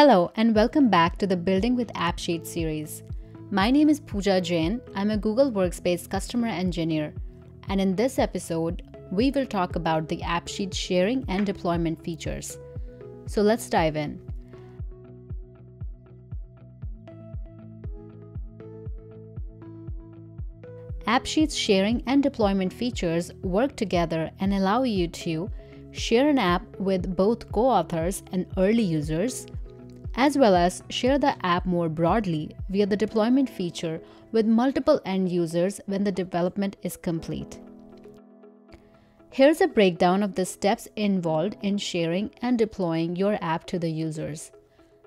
Hello and welcome back to the Building with AppSheet series. My name is Pooja Jain. I'm a Google Workspace customer engineer. And in this episode, we will talk about the AppSheet sharing and deployment features. So let's dive in. AppSheet's sharing and deployment features work together and allow you to share an app with both co-authors and early users, as well as share the app more broadly via the deployment feature with multiple end users when the development is complete. Here's a breakdown of the steps involved in sharing and deploying your app to the users.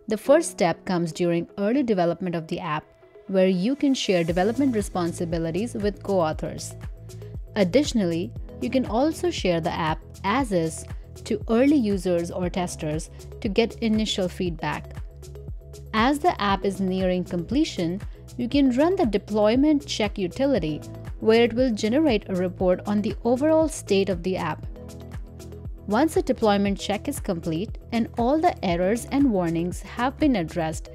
The first step comes during early development of the app, where you can share development responsibilities with co-authors. Additionally, you can also share the app as is to early users or testers to get initial feedback. As the app is nearing completion, you can run the deployment check utility, where it will generate a report on the overall state of the app. Once the deployment check is complete and all the errors and warnings have been addressed,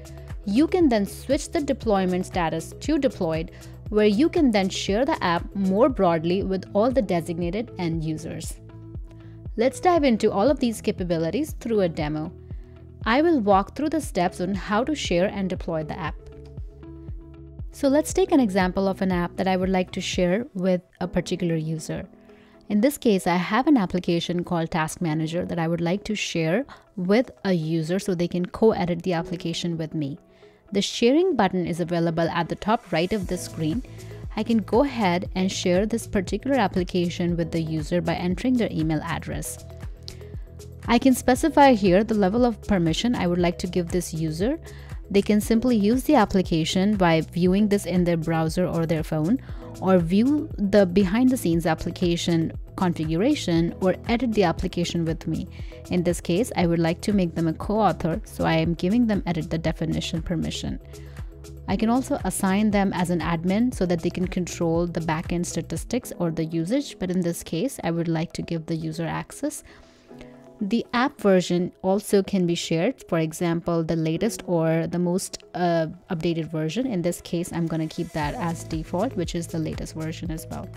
you can then switch the deployment status to deployed, where you can then share the app more broadly with all the designated end users. Let's dive into all of these capabilities through a demo. I will walk through the steps on how to share and deploy the app. So let's take an example of an app that I would like to share with a particular user. In this case, I have an application called Task Manager that I would like to share with a user so they can co-edit the application with me. The sharing button is available at the top right of the screen. I can go ahead and share this particular application with the user by entering their email address. I can specify here the level of permission I would like to give this user. They can simply use the application by viewing this in their browser or their phone, or view the behind the scenes application configuration, or edit the application with me. In this case, I would like to make them a co-author, so I am giving them edit the definition permission. I can also assign them as an admin so that they can control the backend statistics or the usage, but in this case, I would like to give the user access. The app version also can be shared, for example, the latest or the most updated version. In this case, I'm going to keep that as default, which is the latest version as well.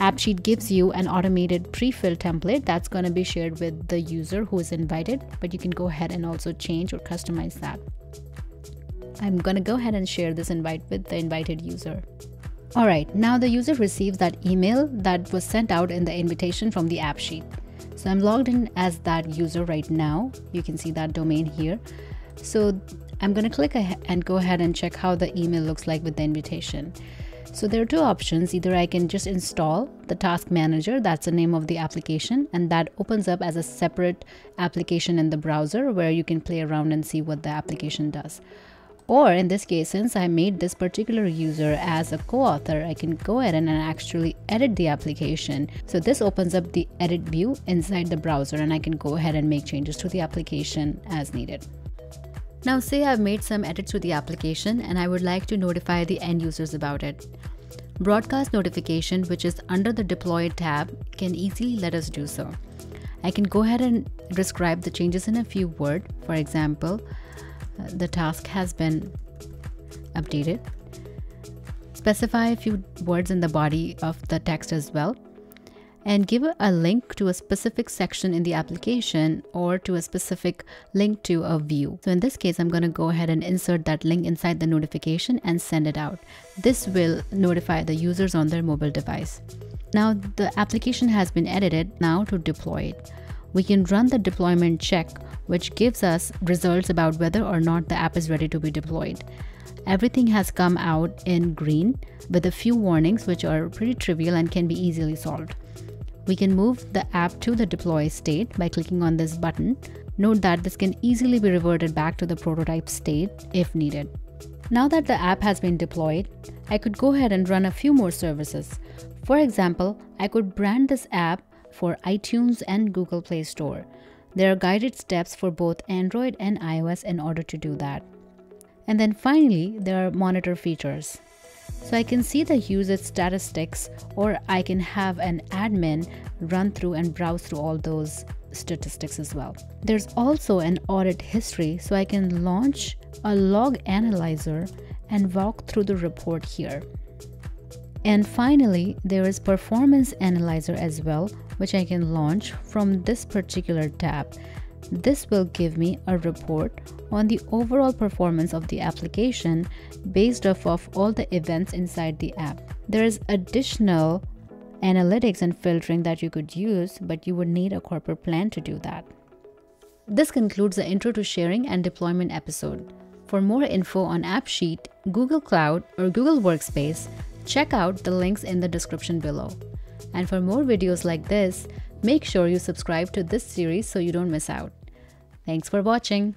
AppSheet gives you an automated pre-fill template that's going to be shared with the user who is invited, but you can go ahead and also change or customize that. I'm going to go ahead and share this invite with the invited user. All right, now the user receives that email that was sent out in the invitation from the AppSheet. So I'm logged in as that user right now. You can see that domain here. So I'm going to click ahead and go ahead and check how the email looks like with the invitation. So there are two options. Either I can just install the Task Manager, that's the name of the application, and that opens up as a separate application in the browser where you can play around and see what the application does. Or in this case, since I made this particular user as a co-author, I can go ahead and actually edit the application. So this opens up the edit view inside the browser, and I can go ahead and make changes to the application as needed. Now say I've made some edits to the application and I would like to notify the end users about it. Broadcast notification, which is under the deploy tab, can easily let us do so. I can go ahead and describe the changes in a few words. For example, the task has been updated. Specify a few words in the body of the text as well, and give a link to a specific section in the application or to a specific link to a view. So in this case, I'm going to go ahead and insert that link inside the notification and send it out. This will notify the users on their mobile device. Now the application has been edited. Now to deploy it, we can run the deployment check, which gives us results about whether or not the app is ready to be deployed. Everything has come out in green with a few warnings, which are pretty trivial and can be easily solved. We can move the app to the deploy state by clicking on this button. Note that this can easily be reverted back to the prototype state if needed. Now that the app has been deployed, I could go ahead and run a few more services. For example, I could brand this app for iTunes and Google Play Store. There are guided steps for both Android and iOS in order to do that. And then finally, there are monitor features. So I can see the usage statistics, or I can have an admin run through and browse through all those statistics as well. There's also an audit history, so I can launch a log analyzer and walk through the report here. And finally, there is Performance Analyzer as well, which I can launch from this particular tab. This will give me a report on the overall performance of the application based off of all the events inside the app. There is additional analytics and filtering that you could use, but you would need a corporate plan to do that. This concludes the Intro to Sharing and Deployment episode. For more info on AppSheet, Google Cloud, or Google Workspace, check out the links in the description below. And for more videos like this, make sure you subscribe to this series so you don't miss out. Thanks for watching.